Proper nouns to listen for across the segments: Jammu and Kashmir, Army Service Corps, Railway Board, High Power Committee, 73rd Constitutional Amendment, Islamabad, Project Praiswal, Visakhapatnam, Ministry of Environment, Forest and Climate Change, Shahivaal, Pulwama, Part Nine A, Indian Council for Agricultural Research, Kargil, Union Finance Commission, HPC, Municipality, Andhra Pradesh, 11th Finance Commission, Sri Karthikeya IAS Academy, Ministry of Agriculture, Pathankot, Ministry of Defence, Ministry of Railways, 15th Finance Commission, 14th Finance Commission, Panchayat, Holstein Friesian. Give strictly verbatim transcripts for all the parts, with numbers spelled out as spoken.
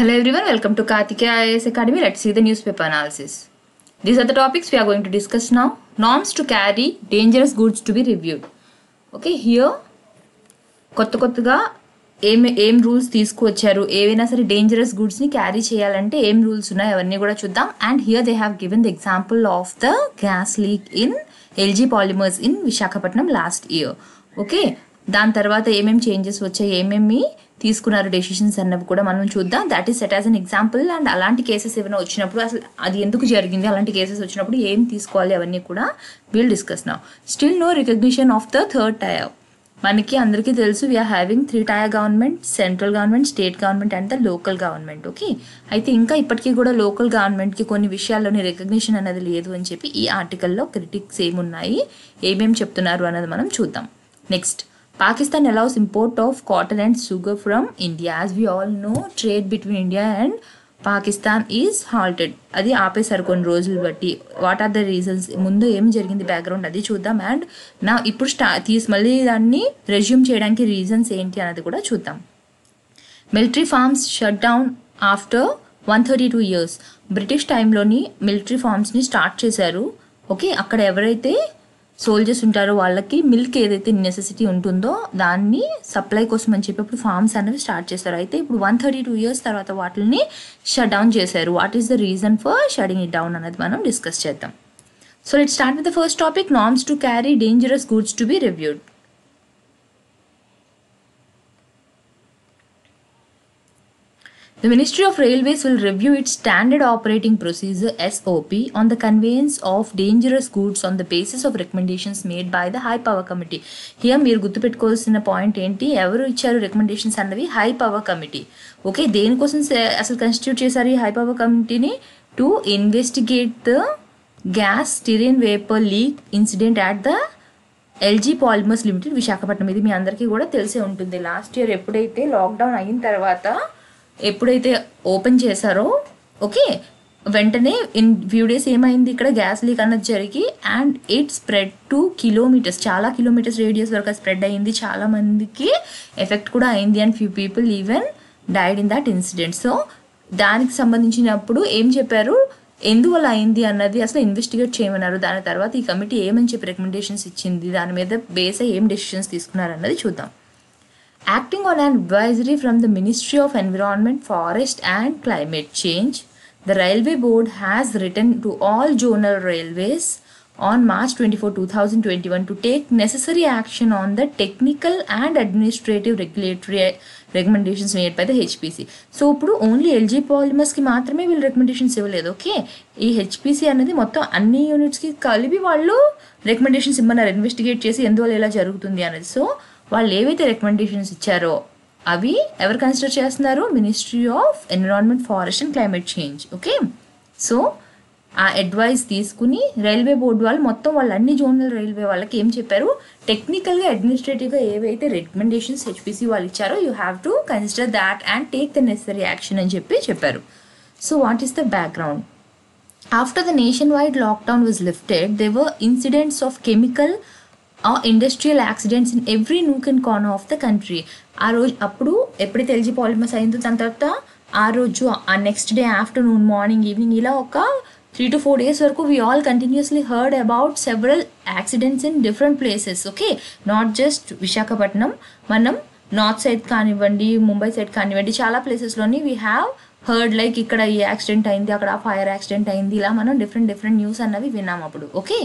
Hello everyone, welcome to Karthikeya I A S Academy. Let's see the newspaper analysis. These are the topics we are going to discuss now. Norms to carry dangerous goods to be reviewed. Okay, here kotta kottaga em em rules teesukocharu evaina sare dangerous goods ni carry cheyalante em rules unnai avanni kuda chuddam. And here they have given the example of the gas leak in L G Polymers in Visakhapatnam last year. Okay, దాని తర్వాత ఏమేమి changes వచ్చాయి, ఏమేమి తీసుకున్నారు decisions అన్నవి కూడా మనం చూద్దాం. That is set as an example. And అలాంటి కేసెస్ ఏమైనా వచ్చినప్పుడు అసలు అది ఎందుకు జరిగింది, అలాంటి కేసెస్ వచ్చినప్పుడు ఏం తీసుకోవాలి, అవన్నీ కూడా we'll discuss now. Still no recognition of the third tier. మనకి అందరికీ తెలుసు we are having three tier government, central government, state government and the local government. Okay, అయితే ఇంకా ఇప్పటికీ కూడా లోకల్ గవర్నమెంట్కి కొన్ని విషయాల్లోని రికగ్నిషన్ అనేది లేదు అని చెప్పి ఈ ఆర్టికల్లో క్రిటిక్స్ ఏమున్నాయి, ఏమేమి చెప్తున్నారు అన్నది మనం చూద్దాం. Next, Pakistan allows import of cotton and sugar from India. As we all know, trade between India and Pakistan is halted. అది ఆపేసారు కొన్ని రోజులు బట్టి. వాట్ ఆర్ ద రీజన్స్, ముందు ఏం జరిగింది బ్యాక్గ్రౌండ్ అది చూద్దాం. అండ్ నా ఇప్పుడు స్టా తీసి మళ్ళీ దాన్ని రెజ్యూమ్ చేయడానికి రీజన్స్ ఏంటి అన్నది కూడా చూద్దాం. Military farms shut down after one thirty two years. British టైంలోని మిలిటరీ ఫార్మ్స్ని స్టార్ట్ చేశారు. ఓకే, అక్కడ ఎవరైతే సోల్జర్స్ ఉంటారో వాళ్ళకి మిల్క్ ఏదైతే నెసెసిటీ ఉంటుందో దాన్ని సప్లై కోసం అని చెప్పి ఇప్పుడు ఫార్మ్స్ అనేవి స్టార్ట్ చేశారు. అయితే ఇప్పుడు వన్ థర్టీ టూ ఇయర్స్ తర్వాత వాటిని షట్ డౌన్ చేశారు. What is the reason for shutting it down అనేది మనం డిస్కస్ చేద్దాం. So let's start with the first topic, norms to carry dangerous goods to be reviewed. The Ministry of Railways will review its Standard Operating Procedure S O P on the conveyance of dangerous goods on the basis of recommendations made by the High Power Committee. Here మీరు గుర్తుపెట్టుకోవాల్సిన point ఏంటి, ఎవరు ఇచ్చారు recommendations అన్నవి, high power committee. Okay, దేనికోసం అసలు constitute చేశారు ఈ హై పవర్ కమిటీని, to investigate the gas styrene vapour leak incident at the LG polymers limited Visakhapatnam. ఇది మీ అందరికీ కూడా తెలిసే ఉంటుంది. లాస్ట్ ఇయర్ ఎప్పుడైతే లాక్డౌన్ అయిన తర్వాత ఎప్పుడైతే ఓపెన్ చేశారో, ఓకే, వెంటనే ఇన్ ఫ్యూ డేస్ ఏమైంది, ఇక్కడ గ్యాస్ లీక్ అన్నది జరిగి and it spread to kilometres, చాలా కిలోమీటర్స్ రేడియస్ వరకు స్ప్రెడ్ అయింది. చాలామందికి ఎఫెక్ట్ కూడా అయింది and few people even died in that incident. So దానికి సంబంధించినప్పుడు ఏం చెప్పారు, ఎందువల్ల అయింది అన్నది అసలు ఇన్వెస్టిగేట్ చేయమన్నారు. దాని తర్వాత ఈ కమిటీ ఏమని చెప్పి రికమెండేషన్స్ ఇచ్చింది, దాని మీద బేస్ అయ్యి ఏం డెసిషన్స్ తీసుకున్నారు అన్నది చూద్దాం. Acting on an advisory from the Ministry of Environment, Forest and Climate Change, the Railway Board has written to all zonal railways on March twenty-fourth two thousand twenty-one to take necessary action on the technical and administrative regulatory recommendations made by the H P C. So ఇప్పుడు only LG polymers కి మాత్రమే వీళ్ళు recommendations ఇవ్వలేదు. Okay, ఈ HPC అనేది మొత్తం అన్ని యూనిట్స్కి కలిపి వాళ్ళు రికమెండేషన్స్ ఇవ్వన్నారు, ఇన్వెస్టిగేట్ చేసి ఎందువల్ల ఇలా జరుగుతుంది అనేది. సో వాళ్ళు ఏవైతే రికమెండేషన్స్ ఇచ్చారో అవి ఎవరు కన్సిడర్ చేస్తున్నారు, ministry of environment, forest and climate change. Okay, so ఆ అడ్వైస్ తీసుకుని రైల్వే బోర్డు వాళ్ళు మొత్తం వాళ్ళ అన్ని జోనల్ రైల్వే వాళ్ళకి ఏం చెప్పారు, టెక్నికల్గా అడ్మినిస్ట్రేటివ్గా ఏవైతే రికమెండేషన్స్ హెచ్పిసి వాళ్ళు ఇచ్చారో you have to consider that and take the necessary action అని చెప్పి చెప్పారు. So what is the background, after the nation wide lockdown was lifted they were incidents of chemical or industrial accidents in every nook and corner of the country. ఆ రోజు అప్పుడు ఎప్పుడైతే LG polymers అయిందో దాని తర్వాత ఆ రోజు ఆ next day afternoon, morning, evening ఇలా ఒక త్రీ టు ఫోర్ డేస్ వరకు we all continuously heard about several accidents in different places. Okay, not just Visakhapatnam, మనం నార్త్ సైడ్ కానివ్వండి, ముంబై సైడ్ కానివ్వండి, చాలా ప్లేసెస్లోని వీ హ్యావ్ హర్డ్ లైక్ ఇక్కడ ఈ యాక్సిడెంట్ అయింది, అక్కడ ఆ ఫైర్ యాక్సిడెంట్ అయింది, ఇలా మనం డిఫరెంట్ డిఫరెంట్ న్యూస్ అన్నవి విన్నాం అప్పుడు. ఓకే,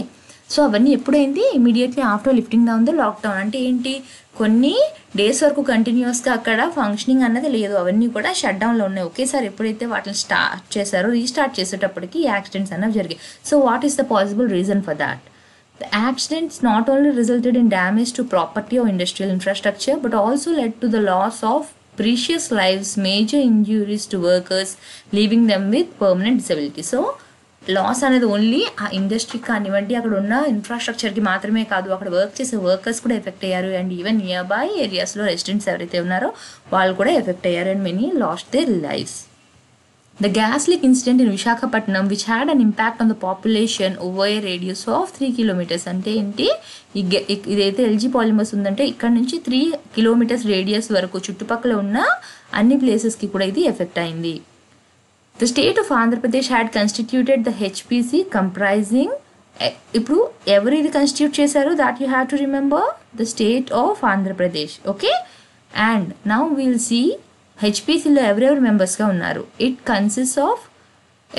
సో అవన్నీ ఎప్పుడైంది, immediately after lifting down the lockdown. అంటే ఏంటి, కొన్ని డేస్ వరకు కంటిన్యూస్గా అక్కడ ఫంక్షనింగ్ అన్నది లేదు, అవన్నీ కూడా షట్ డౌన్లో ఉన్నాయి. ఒకేసారి ఎప్పుడైతే వాటిని స్టార్ట్ చేశారో, రీస్టార్ట్ చేసేటప్పటికి యాక్సిడెంట్స్ అన్నవి జరిగాయి. So what is the possible reason for that? The accidents not only resulted in damage to property or industrial infrastructure but also led to the loss of precious lives, major injuries to workers, leaving them with permanent disability. So loss అనేది only ఆ ఇండస్ట్రీకి కానివ్వండి, అక్కడ ఉన్న ఇన్ఫ్రాస్ట్రక్చర్కి మాత్రమే కాదు, అక్కడ work చేసే వర్కర్స్ కూడా ఎఫెక్ట్ అయ్యారు అండ్ ఈవెన్ నియర్ బై ఏరియాస్లో రెసిడెంట్స్ ఎవరైతే ఉన్నారో వాళ్ళు కూడా ఎఫెక్ట్ అయ్యారు and many lost their lifes. The gas leak incident in Visakhapatnam, which had an impact on the population over a radius of three kilometers. అంటే ఏంటి, ఇదైతే ఎల్జీ పాలిమర్స్ ఉందంటే ఇక్కడ నుంచి త్రీ కిలోమీటర్స్ రేడియస్ వరకు చుట్టుపక్కల ఉన్న అన్ని ప్లేసెస్కి కూడా ఇది ఎఫెక్ట్ అయింది. The state of Andhra Pradesh had constituted the H P C comprising, ఇప్పుడు ఎవరు ఇది కన్స్టిట్యూట్ చేశారు, that you have to remember, the state of Andhra Pradesh. Okay, and now we'll see హెచ్పిసిలో ఎవరెవరు మెంబర్స్గా ఉన్నారు. It consist of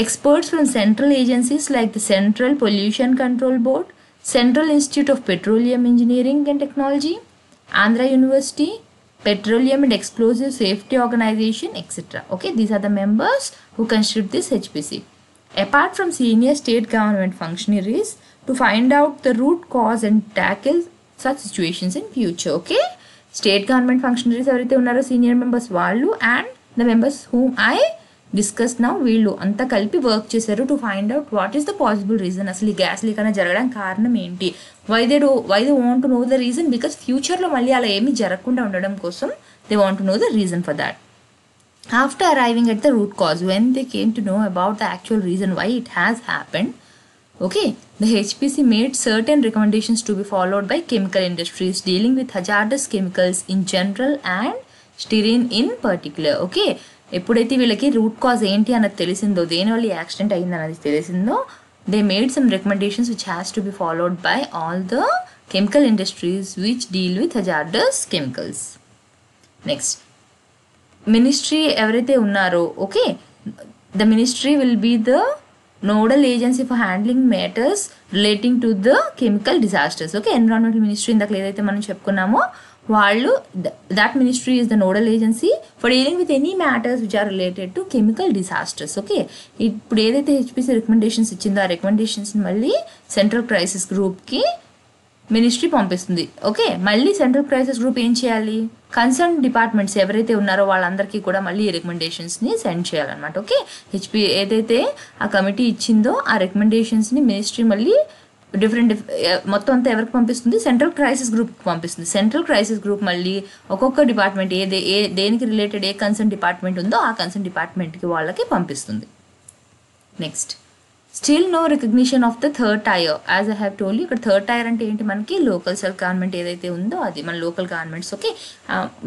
experts from central agencies like the central pollution control board, central institute of petroleum engineering and technology, Andhra university, petroleum and explosive safety organisation etcetera. Okay, these are the members who constitute this HPC. Apart from senior state government functionaries to find out the root cause and tackle such situations in future. Okay, state government functionaries ఎవరైతే ఉన్నారో senior members వాళ్ళు and the members whom I discuss now వీళ్ళు అంతా కలిపి work చేశారు to find out what is the possible reason. అసలు ఈ gas leak అనేది జరగడానికి కారణం ఏంటి, why they do why they want to know the reason, because ఫ్యూచర్లో మళ్ళీ అలా ఏమీ జరగకుండా ఉండడం కోసం they want to know the reason for that. After arriving at the root cause, when they came to know about the actual reason why it has happened, okay, the H P C made certain recommendations to be followed by chemical industries dealing with hazardous chemicals in general and styrene in particular. Okay, eppudaithe villaki root cause enti anadu telisindho, denivalla accident ayindi anadi telisindho, they made some recommendations which has to be followed by all the chemical industries which deal with hazardous chemicals. Next, ministry evaraithe unnaro, okay, the ministry will be the nodal agency for handling matters relating to the chemical disasters. Okay, environmental ministry ఇందాక ఏదైతే మనం చెప్పుకున్నామో వాళ్ళు, that ministry is the nodal agency for dealing with any matters which are related to chemical disasters. Okay, ఇప్పుడు ఏదైతే HPC recommendations ఇచ్చిందో ఆ recommendations మళ్ళీ central crisis గ్రూప్కి మినిస్ట్రీ పంపిస్తుంది. ఓకే, మళ్ళీ సెంట్రల్ క్రైసిస్ గ్రూప్ ఏం చేయాలి, కన్సర్న్ డిపార్ట్మెంట్స్ ఎవరైతే ఉన్నారో వాళ్ళందరికీ కూడా మళ్ళీ ఈ రికమెండేషన్స్ని సెండ్ చేయాలన్నమాట. ఓకే, హెచ్పి ఏదైతే ఆ కమిటీ ఇచ్చిందో ఆ రికమెండేషన్స్ని మినిస్ట్రీ మళ్ళీ డిఫరెంట్ మొత్తం అంతా ఎవరికి పంపిస్తుంది, సెంట్రల్ క్రైసిస్ గ్రూప్కి పంపిస్తుంది. సెంట్రల్ క్రైసిస్ గ్రూప్ మళ్ళీ ఒక్కొక్క డిపార్ట్మెంట్ ఏదే ఏ దేనికి రిలేటెడ్ ఏ కన్సర్న్ డిపార్ట్మెంట్ ఉందో ఆ కన్సర్న్ డిపార్ట్మెంట్కి వాళ్ళకి పంపిస్తుంది. Next, still no recognition of the third tier, as I have told you. ఇక్కడ థర్డ్ టైర్ అంటే ఏంటి, మనకి లోకల్ సెల్ఫ్ గవర్నమెంట్ ఏదైతే ఉందో అది మన లోకల్ గవర్నమెంట్స్. ఓకే,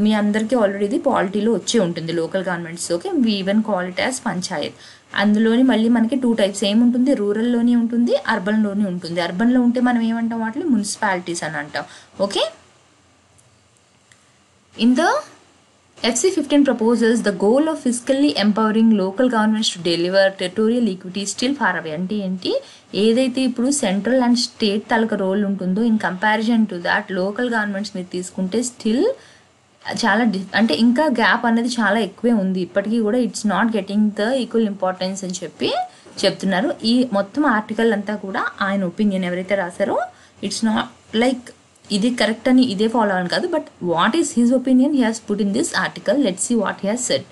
మీ అందరికీ ఆల్రెడీ ఇది పాలిటీలో వచ్చే ఉంటుంది local governments. Okay, we even call it as panchayat. అందులోని మళ్ళీ మనకి టూ టైప్స్ ఏముంటుంది, రూరల్లోనే ఉంటుంది, అర్బన్లోనే ఉంటుంది. అర్బన్లో ఉంటే మనం ఏమంటాం, వాటిని మున్సిపాలిటీస్ అని అంటాం. Okay, in the F C fifteen proposes the goal of fiscally empowering local governments to deliver territorial equity still far away. అంటే ఏంటి, ఏదైతే ఇప్పుడు సెంట్రల్ అండ్ స్టేట్ తాలూకా రోల్ ఉంటుందో in comparison to that local governments మీరు తీసుకుంటే still చాలా D అంటే ఇంకా గ్యాప్ అనేది చాలా ఎక్కువే ఉంది. ఇప్పటికీ కూడా it's not getting the equal importance అని చెప్పి చెప్తున్నారు. ఈ మొత్తం ఆర్టికల్ అంతా కూడా ఆయన ఒపీనియన్ ఎవరైతే రాశారో, ఇట్స్ నాట్ లైక్ ఇది కరెక్ట్ అని ఇదే ఫాలో అవ్వను కాదు, but what is his opinion he has put in this article. Let's see what he has said.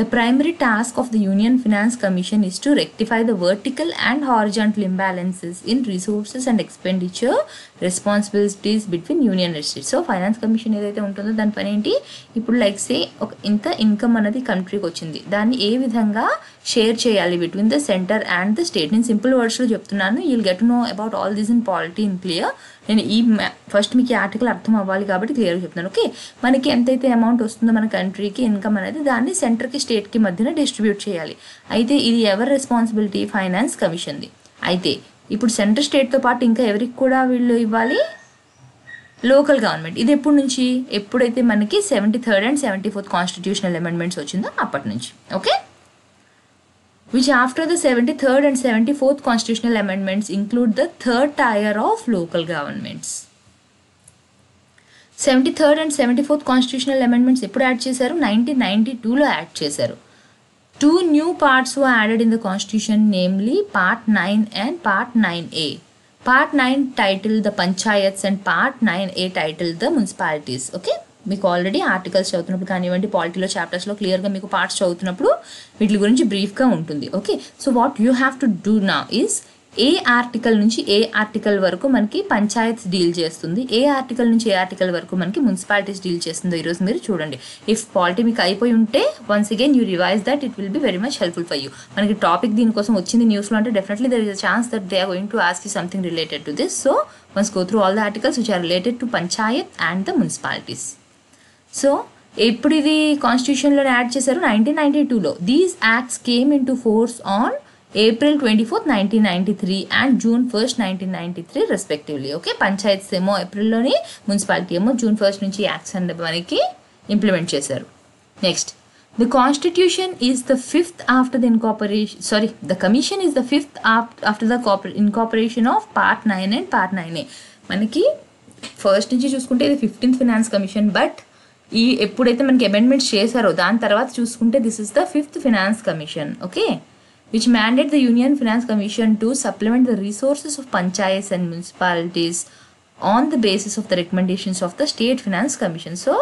The primary task of the union finance commission is to rectify the vertical and horizontal imbalances in resources and expenditure responsibilities between union states. So finance commission ఏదైతే ఉంటుందో దాని పని ఏంటి, ఇప్పుడు like say ఒక ఇంత income అనేది కంట్రీకి వచ్చింది, దాన్ని ఏ విధంగా షేర్ చేయాలి between the centre and the state. నేను సింపుల్ వర్డ్స్లో చెప్తున్నాను, you will get to know about all this in polity in clear. నేను ఈ ఫస్ట్ మీకు ఈ ఆర్టికల్ అర్థం అవ్వాలి కాబట్టి క్లియర్గా చెప్తున్నాను. ఓకే, మనకి ఎంతైతే అమౌంట్ వస్తుందో మన కంట్రీకి ఇన్కమ్ అనేది, దాన్ని సెంటర్కి స్టేట్కి మధ్యన డిస్ట్రిబ్యూట్ చేయాలి. అయితే ఇది ఎవరి రెస్పాన్సిబిలిటీ, ఫైనాన్స్ కమిషన్ది. అయితే ఇప్పుడు సెంటర్ స్టేట్తో పాటు ఇంకా ఎవరికి కూడా వీళ్ళు ఇవ్వాలి, లోకల్ గవర్నమెంట్. ఇది ఎప్పటి నుంచి, ఎప్పుడైతే మనకి seventy third and seventy fourth constitutional amendments వచ్చిందో అప్పటి నుంచి. Okay, which after the seventy-third and seventy-fourth constitutional amendments include the third tier of local governments. seventy-third and seventy-fourth constitutional amendments ఎప్పుడు యాడ్ చేశారు, nineteen ninety-two లో add చేశారు. Two new parts were added in the constitution, namely part nine and part nine A. Part nine titled the panchayats and part nine A titled the municipalities. Okay, మీకు already articles చదువుతున్నప్పుడు కానివ్వండి, పాలిటీలో చాప్టర్స్లో క్లియర్గా మీకు parts చదువుతున్నప్పుడు వీటి గురించి బ్రీఫ్గా ఉంటుంది. Okay, so what you have to do నా ఈజ్ ఏ ఆర్టికల్ నుంచి ఏ ఆర్టికల్ వరకు మనకి పంచాయత్ డీల్ చేస్తుంది, ఏ ఆర్టికల్ నుంచి ఏ ఆర్టికల్ వరకు మనకి మున్సిపాలిటీస్ డీల్ చేస్తుందో ఈరోజు మీరు చూడండి. ఇఫ్ పాలిటీ మీకు అయిపోయి ఉంటే once again you revise that, it will be very much helpful for you. మనకి టాపిక్ దీనికోసం వచ్చింది న్యూస్లో అంటే definitely there is a chance that they are going to ask you something related to this. So once go through all the articles which are related to panchayat and the municipalities. So ఎప్పుడు ఇది కాన్స్టిట్యూషన్లో add చేశారు, nineteen ninety టూలో. These acts came into force on April twenty fourth nineteen ninety three and June first nineteen ninety three respectively. Okay, panchayats ఏమో ఏప్రిల్లోని, municipality ఏమో June first నుంచి acts and మనకి ఇంప్లిమెంట్ చేశారు. Next, the constitution is the fifth after the incorporation, sorry the commission is the fifth after the incorporation of part nine and part nine A. మనకి first నుంచి చూసుకుంటే ఇది fifteenth finance commission, but ఈ ఎప్పుడైతే మనకి amendments చేశారో దాని తర్వాత చూసుకుంటే this is the fifth finance commission. Okay, which mandate the Union Finance Commission to supplement the resources of panchayats and municipalities on the basis of the recommendations of the State Finance Commission. So,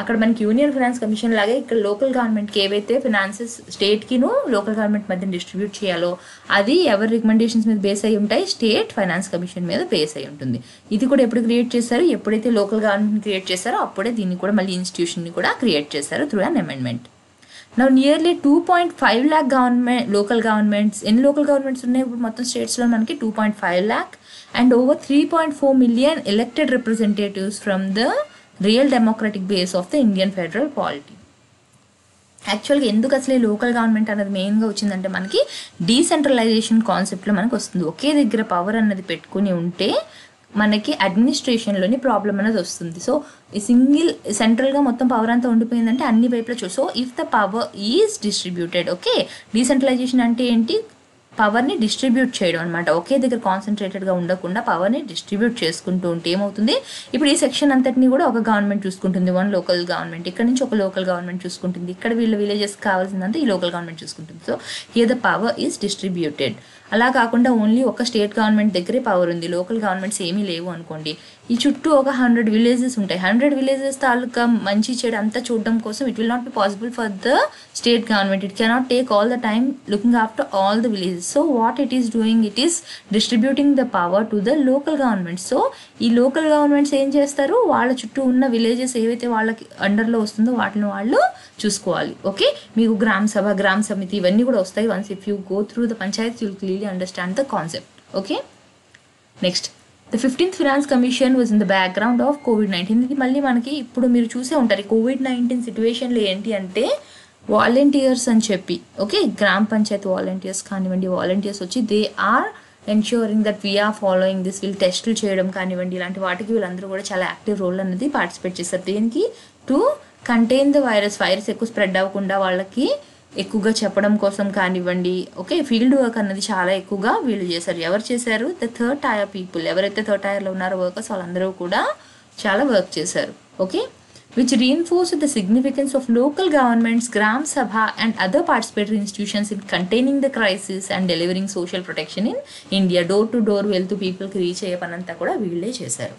అక్కడ మనకి union finance commission లాగే ఇక్కడ local గవర్నమెంట్కి ఏవైతే finances స్టేట్కిను local government మధ్య distribute చేయాలో అది ఎవరి రికమెండేషన్స్ మీద బేస్ అయ్యి ఉంటాయి, స్టేట్ ఫైనాన్స్ కమిషన్ మీద బేస్ అయ్యి ఉంటుంది. ఇది కూడా ఎప్పుడు క్రియేట్ చేశారు, ఎప్పుడైతే లోకల్ గవర్నమెంట్ క్రియేట్ చేశారో అప్పుడే దీన్ని కూడా మళ్ళీ ఇన్స్టిట్యూషన్ని కూడా క్రియేట్ చేశారు త్రూ అన్ అమెండ్మెంట్. నా nearly two point five lakh government local governments, ఎన్ని లోకల్ గవర్నమెంట్స్ ఉన్నాయి ఇప్పుడు మొత్తం స్టేట్స్లో మనకి two point five lakh and over three point four million elected representatives from the real democratic base of the Indian federal polity. యాక్చువల్గా ఎందుకు అసలు ఈ లోకల్ గవర్నమెంట్ అనేది మెయిన్గా వచ్చిందంటే మనకి డీసెంట్రలైజేషన్ కాన్సెప్ట్లో మనకు వస్తుంది. ఒకే దగ్గర పవర్ అన్నది పెట్టుకుని ఉంటే మనకి అడ్మినిస్ట్రేషన్లోని ప్రాబ్లం అనేది వస్తుంది. సో ఈ సింగిల్ సెంట్రల్గా మొత్తం పవర్ అంతా ఉండిపోయిందంటే అన్ని వైపులో చూ. So if the power is distributed, okay, decentralisation అంటే ఏంటి, పవర్ని డిస్ట్రిబ్యూట్ చేయడం అనమాట. ఒకే దగ్గర కాన్సన్ట్రేటెడ్గా ఉండకుండా పవర్ని డిస్ట్రిబ్యూట్ చేసుకుంటూ ఉంటే ఏమవుతుంది, ఇప్పుడు ఈ సెక్షన్ అంతటినీ కూడా ఒక గవర్నమెంట్ చూసుకుంటుంది, వన్ లోకల్ గవర్నమెంట్, ఇక్కడ నుంచి ఒక లోకల్ గవర్నమెంట్ చూసుకుంటుంది, ఇక్కడ వీళ్ళ విలేజెస్ కావాల్సిందంటే ఈ లోకల్ గవర్నమెంట్ చూసుకుంటుంది. So here the power is distributed. అలా కాకుండా ఓన్లీ ఒక స్టేట్ గవర్నమెంట్ దగ్గరే పవర్ ఉంది, లోకల్ గవర్నమెంట్స్ ఏమీ లేవు అనుకోండి, ఈ చుట్టూ ఒక హండ్రెడ్ విలేజెస్ ఉంటాయి, హండ్రెడ్ విలేజెస్ తాలూకా మంచి చెడు అంతా చూడడం కోసం it will not be possible for the state government. It cannot take all the time looking after all the villages. So what it is doing, it is distributing the power to the local governments. So ఈ local governments ఏం చేస్తారు, వాళ్ళ చుట్టూ ఉన్న villages ఏవైతే వాళ్ళకి అండర్లో వస్తుందో వాటిని వాళ్ళు చూసుకోవాలి. ఓకే, మీకు గ్రామ సభ, గ్రామ సమితి ఇవన్నీ కూడా వస్తాయి. Once if you go through the panchayat you will clearly understand the concept. Okay, next, the fifteenth finance commission was in the background of COVID nineteen. ఇది మళ్ళీ మనకి ఇప్పుడు మీరు చూసే ఉంటారు కోవిడ్ నైన్టీన్ సిచ్యువేషన్లో ఏంటి అంటే వాలంటీర్స్ అని చెప్పి, ఓకే, గ్రామ పంచాయతీ వాలంటీర్స్ కానివ్వండి, వాలంటీర్స్ వచ్చి they are ensuring that we're following this, వీళ్ళు టెస్టులు చేయడం కానివ్వండి, ఇలాంటి వాటికి వీళ్ళందరూ కూడా చాలా యాక్టివ్ రోల్ అనేది పార్టిసిపేట్ చేస్తారు. దేనికి, to contain the virus, virus ఎక్కువ స్ప్రెడ్ అవ్వకుండా వాళ్ళకి ఎక్కువగా చెప్పడం కోసం కానివ్వండి. ఓకే, ఫీల్డ్ వర్క్ అన్నది చాలా ఎక్కువగా వీళ్ళు చేశారు. ఎవరు చేశారు, ద థర్డ్ టైర్ పీపుల్, ఎవరైతే థర్డ్ టైర్లో ఉన్నారో వర్కర్స్ వాళ్ళందరూ కూడా చాలా వర్క్ చేశారు. Okay, which reinforce the significance of local governments, గ్రామ sabha and other participatory institutions in containing the crisis and delivering social protection in India. Door to door వెళ్తూ పీపుల్కి రీచ్ అయ్యే పనంతా కూడా వీళ్ళే చేశారు.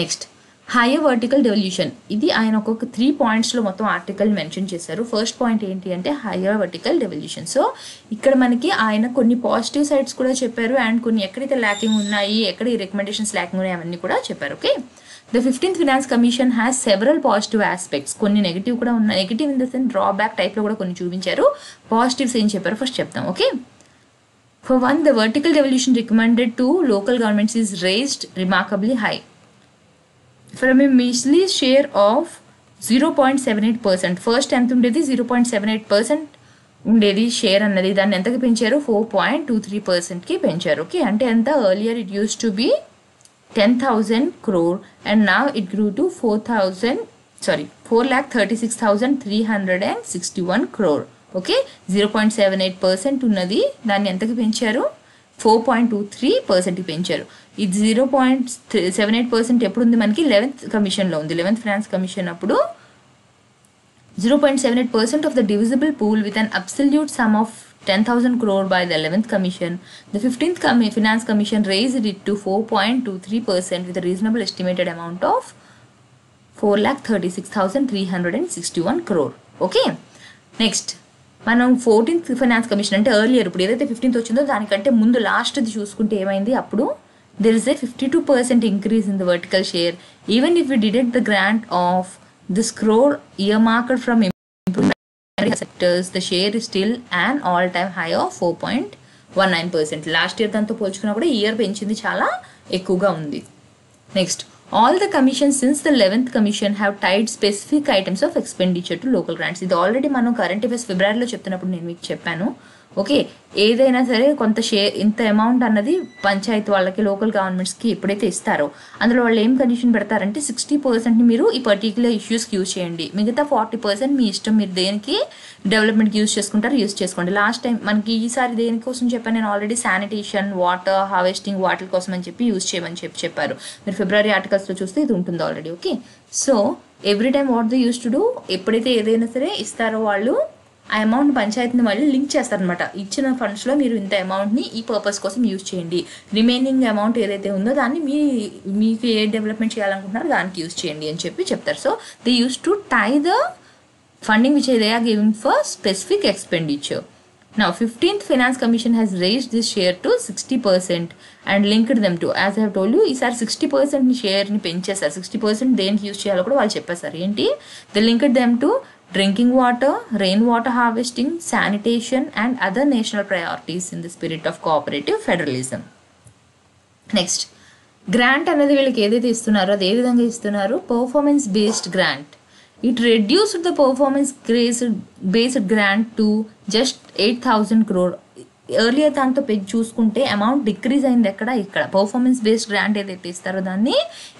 Next, higher vertical devolution. ఇది ఆయన ఒక్కొక్క త్రీ పాయింట్స్లో మొత్తం ఆర్టికల్ మెన్షన్ చేశారు. ఫస్ట్ పాయింట్ ఏంటి అంటే హైయర్ వర్టికల్ డెవల్యూషన్. సో ఇక్కడ మనకి ఆయన కొన్ని పాజిటివ్ సైడ్స్ కూడా చెప్పారు అండ్ కొన్ని ఎక్కడైతే ల్యాకింగ్ ఉన్నాయి, ఎక్కడ ఈ రికమెండేషన్స్ ల్యాకింగ్ ఉన్నాయి అవన్నీ కూడా చెప్పారు. Okay, the fifteenth finance commission has several positive aspects, కొన్ని నెగిటివ్ కూడా ఉన్నాయి, negative in the sense drawback టైప్లో కూడా కొన్ని చూపించారు. పాజిటివ్స్ ఏం చెప్పారు ఫస్ట్ చెప్తాం. Okay, for one the vertical devolution recommended to local governments is raised remarkably high from a measly share of zero point seven eight percent. First ఎంత ఉండేది, zero point seven eight percent ఉండేది share అన్నది, దాన్ని ఎంతకి పెంచారు, four point two three పర్సెంట్కి పెంచారు. Okay, అంటే ఎంత, earlier it used to be ten thousand crore and నా it grew to four thousand sorry four lakh thirty six thousand three hundred and sixty one crore. Okay, zero point seven eight percent ఉన్నది దాన్ని ఎంతకి పెంచారు, four point two three పర్సెంట్కి పెంచారు. ఇది zero point seven eight percent ఎప్పుడు ఉంది మనకి, లెవెన్త్ కమిషన్లో ఉంది, లెవెన్త్ ఫినాన్స్ కమిషన్ అప్పుడు zero point seven eight percent of the divisible pool with an absolute sum of ten thousand crore by the eleventh commission. The fifteenth కమి finance commission raised it to four point two three percent with reasonable estimated amount of four lakh thirty six thousand three hundred and sixty one crore. Okay, next మనం fourteenth finance commission అంటే earlier, ఇప్పుడు ఏదైతే fifteenth వచ్చిందో దానికంటే ముందు లాస్ట్ది చూసుకుంటే ఏమైంది, అప్పుడు there is a fifty-two percent increase in the vertical share even if we deduct the grant of this crore earmarked from improvement sectors. The share is still an all time high of four point one nine percent. last year danto polchukuna kuda year penchindi chaala ekkuva undi. Next, all the commissions since the eleventh commission have tied specific items of expenditure to local grants. Idu already manu current affairs February lo cheptunappudu nenu meeku cheppanu. Okay, ఏదైనా సరే కొంత share ఇంత amount అన్నది పంచాయతీ వాళ్ళకి local గవర్నమెంట్స్కి ఎప్పుడైతే ఇస్తారో అందులో వాళ్ళు ఏం కండిషన్ పెడతారంటే సిక్స్టీ పర్సెంట్ని మీరు ఈ పర్టికులర్ ఇష్యూస్కి యూజ్ చేయండి, మిగతా ఫార్టీ పర్సెంట్ మీ ఇష్టం, మీరు దేనికి డెవలప్మెంట్కి యూజ్ చేసుకుంటారు యూజ్ చేసుకోండి. లాస్ట్ టైం మనకి ఈసారి దేనికోసం చెప్పాను నేను already, sanitation water harvesting water కోసం అని చెప్పి యూజ్ చేయమని చెప్పి చెప్పారు. మీరు ఫిబ్రవరి ఆర్టికల్స్లో చూస్తే ఇది ఉంటుంది already. Okay, so every time what they used to do, ఎప్పుడైతే ఏదైనా సరే ఇస్తారో వాళ్ళు ఆ అమౌంట్ పంచాయతీని మళ్ళీ లింక్ చేస్తారనమాట. ఇచ్చిన ఫండ్స్లో మీరు ఇంత అమౌంట్ని ఈ పర్పస్ కోసం యూజ్ చేయండి, రిమైనింగ్ అమౌంట్ ఏదైతే ఉందో దాన్ని మీ మీకు ఏ డెవలప్మెంట్ చేయాలనుకుంటున్నారో దానికి యూజ్ చేయండి అని చెప్పి చెప్తారు. So they use to tie the funding which they are giving for specific expenditure. Now fifteenth finance commission has raised this share to sixty percent and linked them to, as I have told you, is are sixty percent ni share ni penchesaru, sixty percent deniki use cheyalo kuda vaalu cheppasaru. Enti they linked them to drinking water, rain water harvesting, sanitation and other national priorities in the spirit of cooperative federalism. Next, grant anadi villaki edaithe istunnaro ade vidhanga istunnaro performance based grant. It reduced the performance based grant to just eight thousand crore. Earlier దాంతో పెద్ద చూసుకుంటే amount decrease అయింది ఎక్కడ, ఇక్కడ performance based grant ఏదైతే ఇస్తారో దాన్ని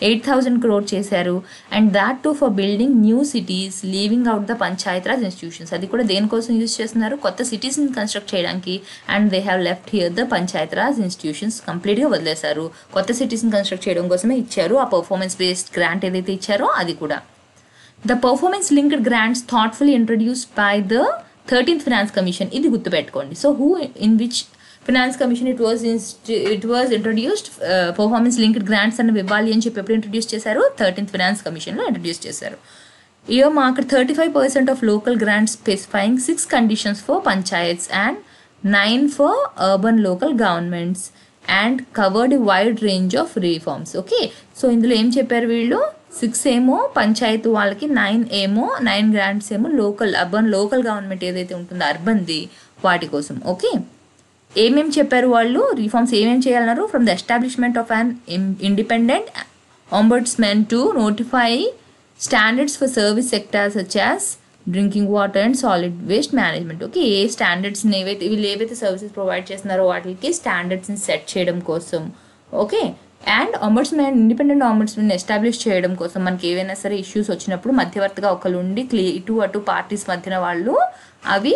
eight thousand crore చేశారు. And that to for building new cities leaving out the panchayat raj institutions, అది కూడా దేనికోసం యూజ్ చేస్తున్నారు, కొత్త సిటీస్ని కన్స్ట్రక్ట్ చేయడానికి. And they have left here the panchayat raj institutions కంప్లీట్గా వదిలేశారు, కొత్త సిటీస్ని కన్స్ట్రక్ట్ చేయడం కోసమే ఇచ్చారు ఆ పర్ఫార్మెన్స్ బేస్డ్ గ్రాంట్ ఏదైతే ఇచ్చారో అది కూడా. The performance linked grants thoughtfully introduced by the thirteenth finance commission, idi guttu pettukondi. So who in which finance commission it was it was introduced uh, performance linked grants and vivali ani cheppu introduce chesaru, thirteenth finance commission lo introduce chesaru. Year marked thirty-five percent of local grants specifying six conditions for panchayats and nine for urban local governments and covered a wide range of reforms. Okay, so indulo em chepparu veellu, six ఏమో పంచాయతీ వాళ్ళకి, nine ఏమో nine grants ఏమో local urban local government ఏదైతే ఉంటుందో అర్బన్ది వాటి కోసం. Okay, ఏమేమి చెప్పారు వాళ్ళు రిఫార్మ్స్ ఏమేమి చేయాలన్నారు, from the establishment of an independent ombudsmen to notify standards for service sectors such as drinking water and solid waste management. Okay, ఏ స్టాండర్డ్స్ని ఏవైతే వీళ్ళు ఏవైతే సర్వీసెస్ ప్రొవైడ్ చేస్తున్నారో వాటికి స్టాండర్డ్స్ని సెట్ చేయడం కోసం. Okay, and ombudsmen independent ombudsmen establish చేయడం కోసం, మనకి ఏవైనా సరే ఇష్యూస్ వచ్చినప్పుడు మధ్యవర్తిగా ఒకళ్ళు ఉండి క్లీ ఇటు అటు పార్టీస్ మధ్యన వాళ్ళు అవి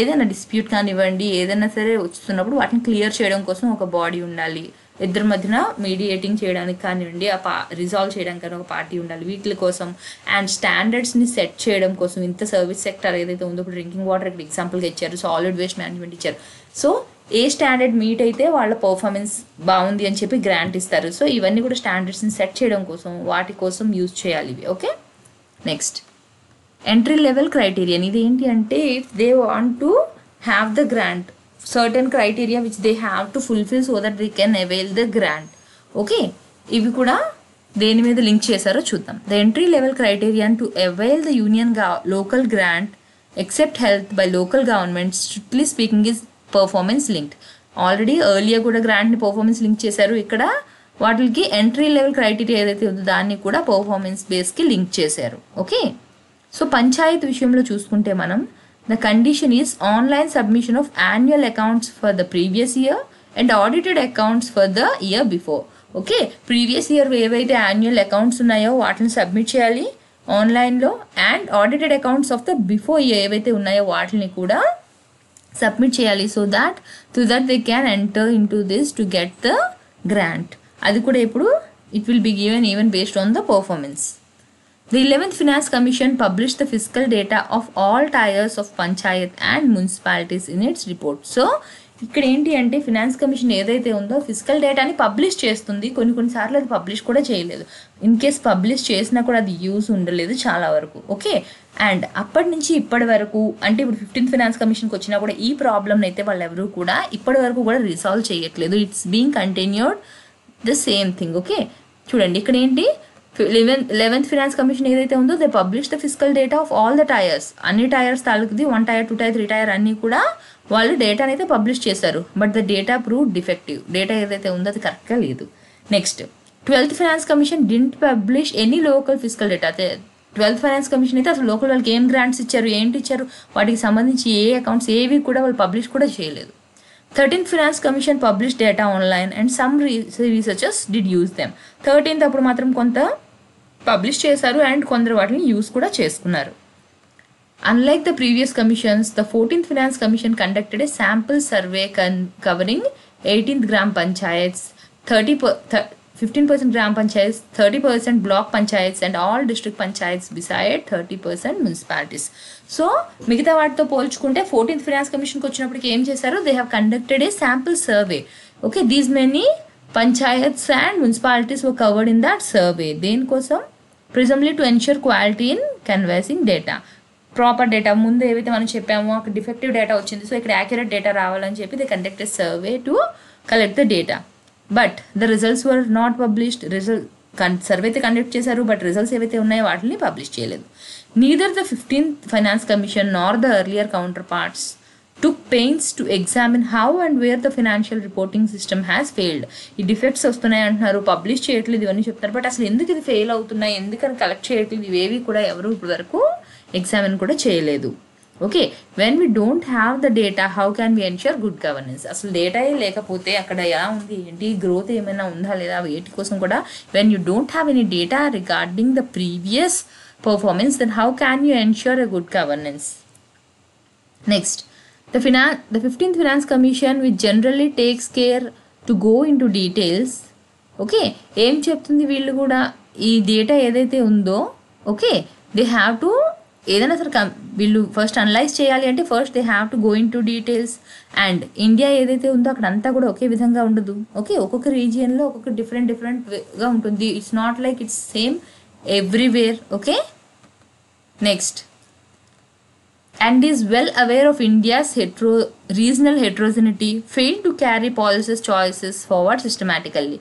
ఏదైనా డిస్ప్యూట్ కానివ్వండి ఏదైనా సరే వస్తున్నప్పుడు వాటిని క్లియర్ చేయడం కోసం ఒక బాడీ ఉండాలి, ఇద్దరి మధ్యన మీడియేటింగ్ చేయడానికి కానివ్వండి ఆ పా రిజాల్వ్ చేయడానికి కానీ ఒక పార్టీ ఉండాలి వీటి కోసం. అండ్ స్టాండర్డ్స్ని సెట్ చేయడం కోసం ఇంత సర్వీస్ సెక్టర్ ఏదైతే ఉందో, ఇప్పుడు డ్రింకింగ్ వాటర్ ఇక్కడ ఎగ్జాంపుల్గా ఇచ్చారు, సాలిడ్ వేస్ట్ మేనేజ్మెంట్ ఇచ్చారు. సో ఏ స్టాండర్డ్ మీట్ అయితే వాళ్ళ పర్ఫార్మెన్స్ బాగుంది అని చెప్పి గ్రాంట్ ఇస్తారు. సో ఇవన్నీ కూడా స్టాండర్డ్స్ని సెట్ చేయడం కోసం వాటి కోసం యూజ్ చేయాలి ఇవి. Okay, next entry level criterion, ఇదేంటి అంటే if they want to have the grant certain criteria which they have to fulfil so that they can avail the grant. Okay, ఇవి కూడా దేని మీద లింక్ చేశారో చూద్దాం. The entry level criterion to avail the union local grant except health by local government strictly speaking is performance linked. Already earlier కూడా గ్రాంట్ని performance link చేశారు, ఇక్కడ వాటికి ఎంట్రీ లెవెల్ క్రైటీరియా ఏదైతే ఉందో దాన్ని కూడా పర్ఫార్మెన్స్ బేస్కి లింక్ చేశారు. ఓకే, సో పంచాయత్ విషయంలో చూసుకుంటే మనం the condition is online submission of annual accounts for the previous year and audited accounts for the year before. Okay, previous year ఏవైతే యాన్యువల్ అకౌంట్స్ ఉన్నాయో వాటిని సబ్మిట్ చేయాలి ఆన్లైన్లో, and audited accounts of the before year ఏవైతే ఉన్నాయో వాటిని కూడా submit చేయాలి. So that to that they can enter into this to get the grant, అది కూడా ఇప్పుడు it will be given even based on the performance. The eleventh Finance Commission published the fiscal data of all tiers of panchayat and municipalities in its report. So ఇక్కడ ఏంటి అంటే finance commission ఏదైతే ఉందో fiscal డేటాని publish చేస్తుంది, కొన్ని కొన్నిసార్లు అది పబ్లిష్ కూడా చేయలేదు. ఇన్ కేస్ పబ్లిష్ చేసినా కూడా అది యూజ్ ఉండలేదు చాలా వరకు. ఓకే, అండ్ అప్పటి నుంచి ఇప్పటి వరకు అంటే ఇప్పుడు ఫిఫ్టీన్త్ ఫినాన్స్ కమిషన్కి వచ్చినా కూడా ఈ ప్రాబ్లమ్ని అయితే వాళ్ళు ఎవరూ కూడా ఇప్పటి వరకు కూడా రిసాల్వ్ చేయట్లేదు. It's being continued the same thing. Okay చూడండి, ఇక్కడ ఏంటి eleventh ఫినాన్స్ కమిషన్ ఏదైతే ఉందో they publish the fiscal data of all the tiers, అన్ని టైర్స్ తాలూకుది one tier two tier three tier అన్నీ కూడా వాళ్ళు డేటాని అయితే పబ్లిష్ చేశారు. But the data prove defective, data ఏదైతే ఉందో అది కరెక్ట్గా లేదు. Next twelfth finance commission didn't publish any local fiscal data. Twelfth finance commission అయితే అసలు లోకల్ వాళ్ళకి ఏం గ్రాంట్స్ ఇచ్చారు, ఏంటి ఇచ్చారు, వాటికి సంబంధించి ఏ అకౌంట్స్ ఏవి కూడా వాళ్ళు పబ్లిష్ కూడా చేయలేదు. Thirteenth finance commission publish data online and some researchers did use them. Thirteenth అప్పుడు మాత్రం కొంత పబ్లిష్ చేశారు అండ్ కొందరు వాటిని యూజ్ కూడా చేసుకున్నారు. Unlike the previous commissions, the fourteenth Finance Commission conducted a sample survey con- covering eighteenth gram panchayats, thirty per- th- fifteen percent gram panchayats, thirty percent block panchayats and all district panchayats beside thirty percent municipalities. So, మిగతా వాటితో పోల్చుకుంటే fourteenth Finance Commission కి వచ్చినప్పటికి ఏం చేశారు, they have conducted a sample survey. Okay, these many panchayats and municipalities were covered in that survey. దేనికోసం? Presumably to ensure quality in canvassing data. Proper data ముందు ఏవైతే మనం చెప్పామో అక్కడ డిఫెక్టివ్ డేటా వచ్చింది, సో ఇక్కడ యాక్యురేట్ డేటా రావాలని చెప్పి they conduct survey to collect the data. But the results were not published. Result survey అయితే కండక్ట్ చేశారు, బట్ రిజల్ట్స్ ఏవైతే ఉన్నాయో వాటిని పబ్లిష్ చేయలేదు. Neither the fifteenth finance commission nor the earlier counterparts took pains to examine how and where the financial reporting system has failed. ఈ defects వస్తున్నాయి అంటున్నారు, publish చేయట్లేదు ఇవన్నీ చెప్తారు, బట్ అసలు ఎందుకు ఇది ఫెయిల్ అవుతున్నాయి, ఎందుకని కలెక్ట్ చేయట్లేదు, ఇవేవి కూడా ఎవరు ఇప్పుడు వరకు ఎగ్జామిన్ కూడా చేయలేదు. Okay, when we don't have the data how can we ensure good governance. అసలు డేటా లేకపోతే అక్కడ ఎలా ఉంది, ఏంటి గ్రోత్ ఏమైనా ఉందా లేదా, వేటి కోసం కూడా when you don't have any data regarding the previous performance then how can you ensure a good governance. Next The, finan- the fifteenth Finance Commission, which generally takes care to go into details, okay, ఏం చెప్తుంది వీళ్ళు కూడా ఈ data ఏదైతే ఉందో, okay they have to ఏదైనా సరే వీళ్ళు ఫస్ట్ అనలైజ్ చేయాలి అంటే first they have to go into details. And India ఏదైతే ఉందో అక్కడ అంతా కూడా ఒకే విధంగా ఉండదు. ఓకే, ఒక్కొక్క రీజియన్లో ఒక్కొక్క డిఫరెంట్ డిఫరెంట్గా ఉంటుంది. It's not like it's same everywhere. Okay, next and is well aware of India's hetero- regional heterogeneity, failed to carry policies choices forward systematically.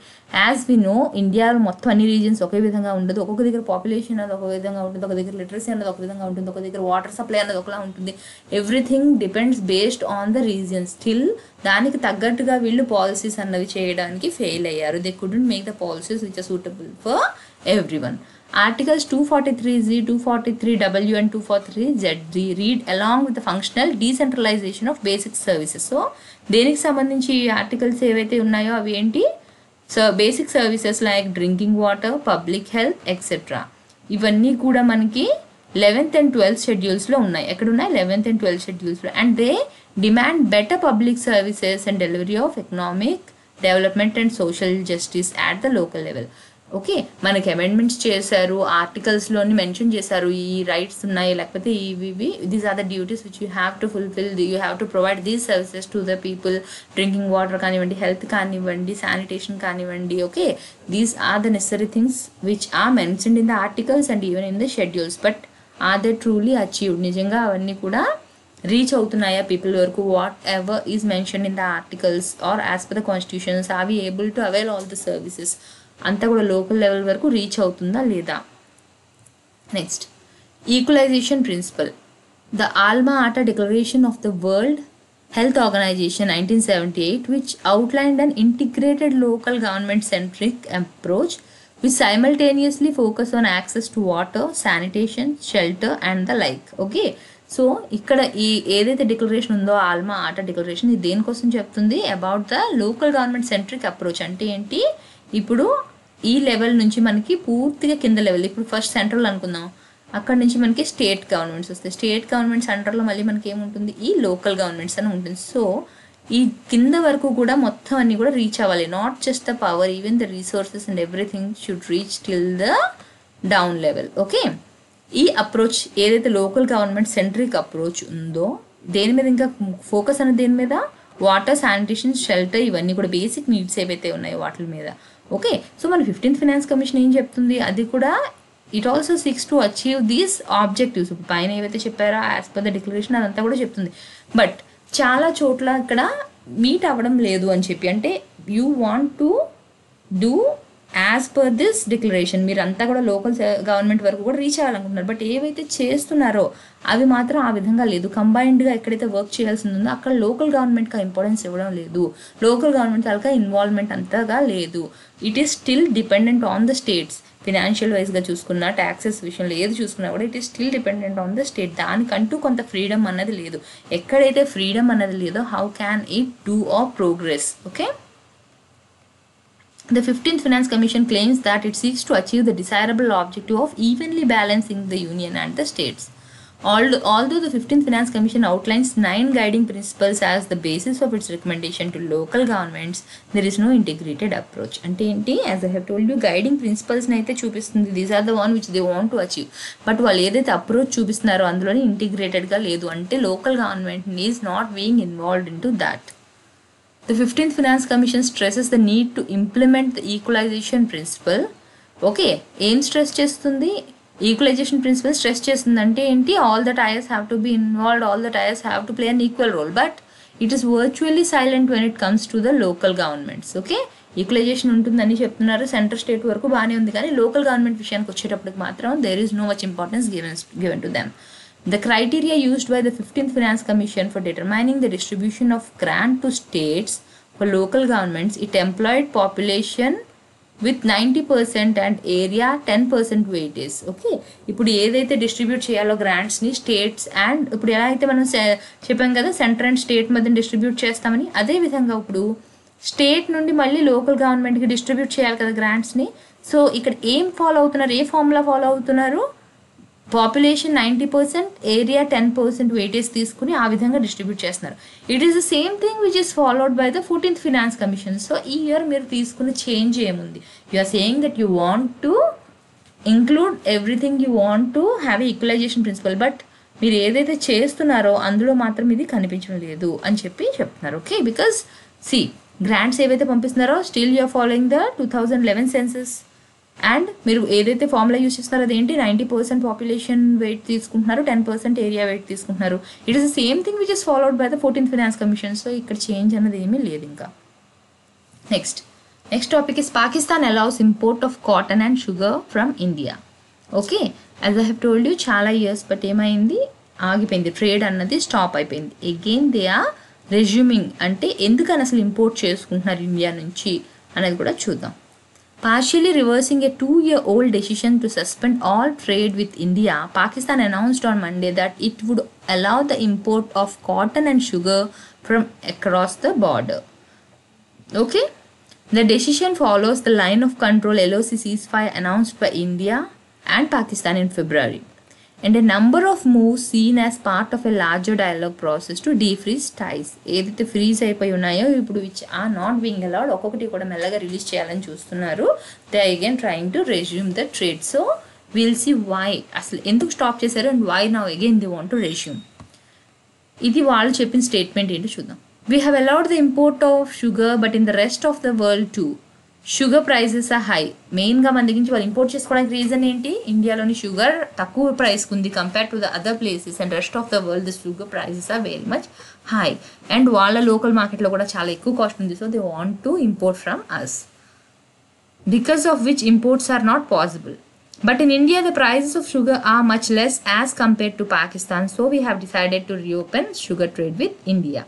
As we know, India లో మొత్తం అన్ని రీజన్స్ ఒకే విధంగా ఉండదు. ఒక్కొక్క దగ్గర పాపులేషన్ అది ఒక విధంగా ఉంటుంది, ఒక దగ్గర లిటరసీ అన్నది ఒక విధంగా ఉంటుంది, ఒక దగ్గర వాటర్ సప్లై అన్నది ఒకలా ఉంటుంది. Everything depends based on the reasons. Still దానికి తగ్గట్టుగా వీళ్ళు పాలసీస్ అన్నవి చేయడానికి ఫెయిల్ అయ్యారు. They couldn't make the policies which are suitable for everyone. Articles two forty-three Z, two forty-three W and two forty-three Z D read along with the functional decentralization of basic services. So దేనికి సంబంధించి ఈ articles ఏవైతే ఉన్నాయో అవి ఏంటి, so basic services like drinking water, public health etcetera. ఇవన్నీ కూడా మనకి eleventh and twelfth షెడ్యూల్స్లో ఉన్నాయి. ఎక్కడున్నాయి? eleventh and twelfth షెడ్యూల్స్లో. And they demand better public services and delivery of economic development and social justice at the local level. Okay, మనకి amendments చేశారు, ఆర్టికల్స్లోని mention చేశారు ఈ రైట్స్ ఉన్నాయి, లేకపోతే ఇవి these are the duties which you have to fulfil, you have to provide these services to the people. Drinking water కానివ్వండి, health కానివ్వండి, శానిటేషన్ కానివ్వండి. Okay, these are the necessary things which are mentioned in the articles and even in the schedules. But are they truly achieved? నిజంగా అవన్నీ కూడా reach అవుతున్నాయా people వరకు? Whatever is mentioned in the articles are as per the constitutions are we able to avail all the services? అంతా కూడా local level వరకు reach అవుతుందా లేదా? Next equalisation principle. The Alma Ata declaration of the World Health Organization nineteen seventy eight which outlined and integrated local government centric approach which simultaneously focus on access to water, sanitation, shelter and the like. Okay, so ఇక్కడ ఈ ఏదైతే declaration ఉందో ఆల్మా Ata declaration, ఇది దేనికోసం చెప్తుంది? About the local government centric approach. అంటే ఏంటి, ఇప్పుడు ఈ లెవెల్ నుంచి మనకి పూర్తిగా కింద లెవెల్, ఇప్పుడు ఫస్ట్ సెంట్రల్ అనుకుందాం, అక్కడ నుంచి మనకి స్టేట్ గవర్నమెంట్స్ వస్తాయి. స్టేట్ గవర్నమెంట్ సెంటర్లో మళ్ళీ మనకి ఏముంటుంది, ఈ లోకల్ గవర్నమెంట్స్ అని ఉంటుంది. సో ఈ కింద వరకు కూడా మొత్తం అన్ని కూడా రీచ్ అవ్వాలి. Not just the power, even the resources and everything should reach till the down level. Okay, ఈ అప్రోచ్ ఏదైతే లోకల్ గవర్నమెంట్ సెంట్రిక్ అప్రోచ్ ఉందో, దేని మీద ఇంకా ఫోకస్ అనేది దేని మీద? వాటర్, శానిటేషన్, షెల్టర్ ఇవన్నీ కూడా బేసిక్ నీడ్స్ ఏవైతే ఉన్నాయో వాటి మీద. ఓకే, సో మన ఫిఫ్టీన్త్ ఫైనాన్స్ కమిషన్ ఏం చెప్తుంది, అది కూడా it also seeks to achieve these objectives. ఇప్పుడు పైన ఏవైతే చెప్పారో యాజ్ పర్ ద డిక్లరేషన్ అదంతా కూడా చెప్తుంది. బట్ చాలా చోట్ల ఇక్కడ మీట్ అవ్వడం లేదు అని చెప్పి, అంటే you want to do as per this declaration, మీరు అంతా కూడా లోకల్ గవర్నమెంట్ వరకు కూడా రీచ్ అవ్వాలనుకుంటున్నారు, బట్ ఏవైతే చేస్తున్నారో అవి మాత్రం ఆ విధంగా లేదు. కంబైన్డ్గా ఎక్కడైతే వర్క్ చేయాల్సి ఉందో అక్కడ లోకల్ గవర్నమెంట్కి ఆ ఇంపార్టెన్స్ ఇవ్వడం లేదు, లోకల్ గవర్నమెంట్ తాలూకా ఇన్వాల్వ్మెంట్ అంతగా లేదు. It is still dependent on the states. Financial వైజ్గా చూసుకున్నా, ట్యాక్సెస్ విషయంలో ఏది చూసుకున్నా కూడా it is still dependent on the state. దానికంటూ కొంత ఫ్రీడమ్ అన్నది లేదు. ఎక్కడైతే ఫ్రీడమ్ అన్నది లేదో how can it do or progress? Okay, The fifteenth Finance Commission claims that it seeks to achieve the desirable objective of evenly balancing the union and the states. Although, although the fifteenth Finance Commission outlines nine guiding principles as the basis of its recommendation to local governments, there is no integrated approach. Ante enti, as I have told you, guiding principles naithe chupistundi, these are the one which they want to achieve, but vallu edaithe approach chupistunaro andulone integrated ga ledu, ante local government is not being involved into that. The fifteenth Finance Commission stresses the need to implement the equalization principle. Okay, em stress chestundi, equalization principle stress chestundi ante enti, all the tiers have to be involved, all the tiers have to play an equal role, but it is virtually silent when it comes to the local governments. Okay, equalisation ఉంటుందని చెప్తున్నారు, centre state వరకు బాగానే ఉంది, కానీ local government విషయానికి వచ్చేటప్పటికి మాత్రం there is no much importance given given to them. The criteria used by the fifteenth Finance Commission for determining the distribution of grant to states for local governments, it employed population with ninety percent and area ten percent weightage. Okay, ఇప్పుడు ఏదైతే distribute చేయాలో గ్రాంట్స్ని states and, ఇప్పుడు ఎలా అయితే మనం చెప్పాం కదా centre and state మధ్య డిస్ట్రిబ్యూట్ చేస్తామని, అదేవిధంగా ఇప్పుడు స్టేట్ నుండి మళ్ళీ లోకల్ గవర్నమెంట్కి డిస్ట్రిబ్యూట్ చేయాలి కదా గ్రాంట్స్ని. సో ఇక్కడ ఏం ఫాలో అవుతున్నారు, ఏ ఫార్ములా ఫాలో అవుతున్నారు, population ninety percent area ten percent weightage తీసుకుని ఆ విధంగా డిస్ట్రిబ్యూట్ చేస్తున్నారు. It is the same thing which is followed by the fourteenth finance commission. So ఈ ఇయర్ మీరు తీసుకున్న చేంజ్ ఏముంది, you're saying that you want to include everything, you want to have a equalisation principle, but మీరు ఏదైతే చేస్తున్నారో అందులో మాత్రం ఇది కనిపించడం లేదు అని చెప్పి చెప్తున్నారు. ఓకే, బికాజ్ సి గ్రాంట్స్ ఏవైతే పంపిస్తున్నారో still you're following the two thousand eleven census, and మీరు ఏదైతే ఫార్ములా యూజ్ చేస్తున్నారో అదేంటి, నైంటీ పర్సెంట్ పాపులేషన్ వెయిట్ తీసుకుంటున్నారు, టెన్ పర్సెంట్ ఏరియా వెయిట్ తీసుకుంటున్నారు. It is the same thing which is followed by the fourteenth finance commission. So ఇక్కడ change అన్నది ఏమీ లేదు. ఇంకా next next topic is Pakistan allows import of cotton and sugar from India. Okay, as I have told you చాలా years but ఏమైంది, ఆగిపోయింది, trade అన్నది stop అయిపోయింది. అగైన్ దే ఆర్ రెజ్యూమింగ్, అంటే ఎందుకని అసలు ఇంపోర్ట్ చేసుకుంటున్నారు ఇండియా నుంచి అనేది కూడా చూద్దాం. Partially reversing a two-year-old decision to suspend all trade with India, Pakistan announced on Monday that it would allow the import of cotton and sugar from across the border. Okay, the decision follows the line of control L O C ceasefire announced by India and Pakistan in February, and a number of moves seen as part of a larger dialogue process to defreeze ties. ఏదైతే freeze అయిపోయి ఉన్నాయో ఇప్పుడు which are not being allowed, ఒక్కొక్కటి కూడా మెల్లగా release చేయాలని చూస్తున్నారు. They again trying to resume the trade. So will see why అసలు ఎందుకు స్టాప్ చేశారు and why now again they want to resume. ఇది వాళ్ళు చెప్పిన స్టేట్మెంట్ ఏంటో చూద్దాం. We have allowed the import of sugar but in the rest of the world too. Sugar prices are high. మెయిన్గా మన దగ్గర నుంచి వాళ్ళు ఇంపోర్ట్ చేసుకోవడానికి రీజన్ ఏంటి, ఇండియాలోని షుగర్ తక్కువ ప్రైస్కి ఉంది compare to the other places and rest of the world the sugar prices are very much high, and వాళ్ళ లోకల్ మార్కెట్లో కూడా చాలా ఎక్కువ కాస్ట్ ఉంది. So they want to import from us, because of which imports are not possible. But in India the prices of sugar are much less as compared to Pakistan. So we have decided to reopen sugar trade with India.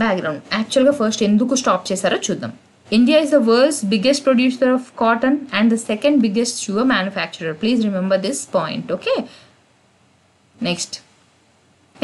Background యాక్చువల్గా first ఎందుకు stop చేశారో చూద్దాం. India is the world's biggest producer of cotton and the second biggest sugar manufacturer. Please remember this point. Okay, next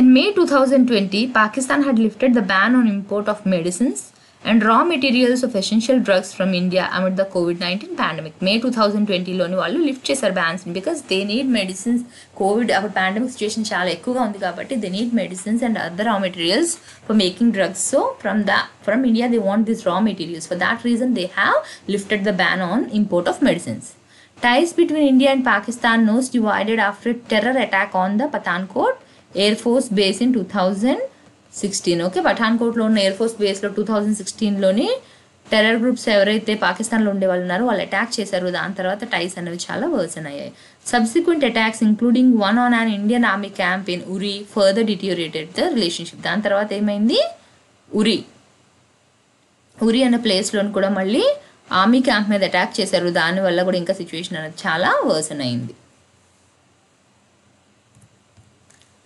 in May two thousand twenty Pakistan had lifted the ban on import of medicines and raw materials of essential drugs from India amid the covid nineteen pandemic. May two thousand ట్వంటీలోని వాళ్ళు lift చేశారు బ్యాన్స్ని, because they need medicines. Covid అప్పుడు pandemic situation చాలా ఎక్కువగా ఉంది కాబట్టి they need medicines and other raw materials for making drugs. So from the from India they want this raw materials. For that reason they have lifted the ban on import of medicines. Ties between India and Pakistan nose divided after a terror attack on the Pathankot Air Force Base in two thousand sixteen. Okay, పఠాన్కోట్లో ఉన్న air force బేస్లో two thousand సిక్స్టీన్లోని terror groups ఎవరైతే పాకిస్తాన్లో ఉండే వాళ్ళు ఉన్నారో వాళ్ళు అటాక్ చేశారు. దాని తర్వాత టైస్ అనేవి చాలా వర్సన్ అయ్యాయి. Subsequent attacks including one on an Indian army camp in Uri further deteriorated the relationship. దాని తర్వాత ఏమైంది, ఉరి ఉరి అనే ప్లేస్లోని కూడా మళ్ళీ ఆర్మీ క్యాంప్ మీద అటాక్ చేశారు. దానివల్ల కూడా ఇంకా సిచ్యువేషన్ అనేది చాలా వర్సన్ అయింది.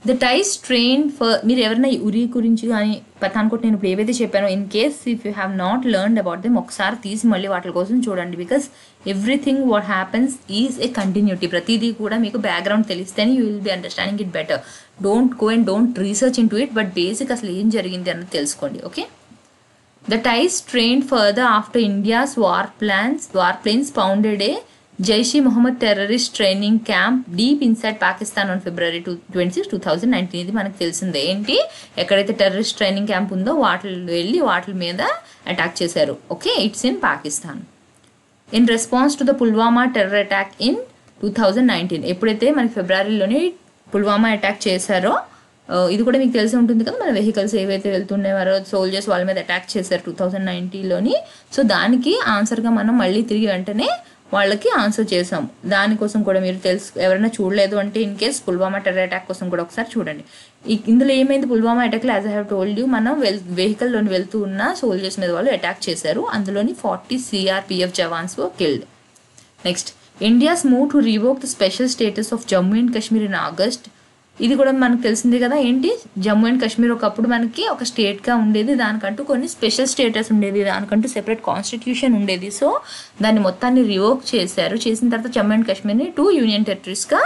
ద టైస్ ట్రైన్ ఫర్, మీరు ఎవరైనా ఈ ఉరి గురించి కానీ పఠాన్కోట్ నేను ఇప్పుడు ఏవైతే చెప్పానో in case if you have not learned about them ఒకసారి తీసి మళ్ళీ వాటి కోసం చూడండి. Because everything what happens is a continuity. ప్రతిదీ కూడా మీకు బ్యాక్గ్రౌండ్ తెలిస్తేనే you will be understanding it better. Don't go and don't research in to it, but basic అసలు ఏం జరిగింది అన్నది తెలుసుకోండి. Okay, the ties strained further after India's war plans war planes pounded a Jaish Mohammed terrorist training camp deep inside Pakistan on February two twenty six two thousand nineteen. ఇది మనకు తెలిసిందే. ఏంటి, ఎక్కడైతే టెర్రరిస్ట్ ట్రైనింగ్ క్యాంప్ ఉందో వాటిలో వెళ్ళి వాటి మీద అటాక్ చేశారు. Okay, it's in Pakistan. In response to the Pulwama terror attack in two thousand nineteen, ఎప్పుడైతే మనకి ఫిబ్రవరిలోనే పుల్వామా అటాక్ చేశారో, ఇది కూడా మీకు తెలిసి ఉంటుంది కదా, మన వెహికల్స్ ఏవైతే వెళ్తున్నారో సోల్జర్స్ వాళ్ళ మీద అటాక్ చేశారు టూ థౌజండ్ నైన్టీన్లోని. సో దానికి ఆన్సర్గా మనం మళ్ళీ తిరిగి వెంటనే వాళ్ళకి ఆన్సర్ చేసాం. దానికోసం కూడా మీరు తెలుసు, ఎవరైనా చూడలేదు అంటే in case Pulwama terror attack కోసం కూడా ఒకసారి చూడండి. ఇందులో ఏమైంది, పుల్వామా అటాక్లో as I have told you మనం వెల్ వెహికల్లోని వెళ్తూ ఉన్న సోల్జర్స్ మీద వాళ్ళు అటాక్ చేశారు. అందులోని forty CRPF jawans were killed. Next, India's move to revoke the special status of Jammu and Kashmir in August. ఇది కూడా మనకు తెలిసింది కదా. ఏంటి, జమ్మూ అండ్ కాశ్మీర్ ఒకప్పుడు మనకి ఒక స్టేట్గా ఉండేది, దానికంటూ కొన్ని స్పెషల్ స్టేటస్ ఉండేది, దానికంటూ సెపరేట్ కాన్స్టిట్యూషన్ ఉండేది. సో దాన్ని మొత్తాన్ని రివోక్ చేశారు. చేసిన తర్వాత జమ్మూ అండ్ కాశ్మీర్ని టూ యూనియన్ టెరిటరీస్గా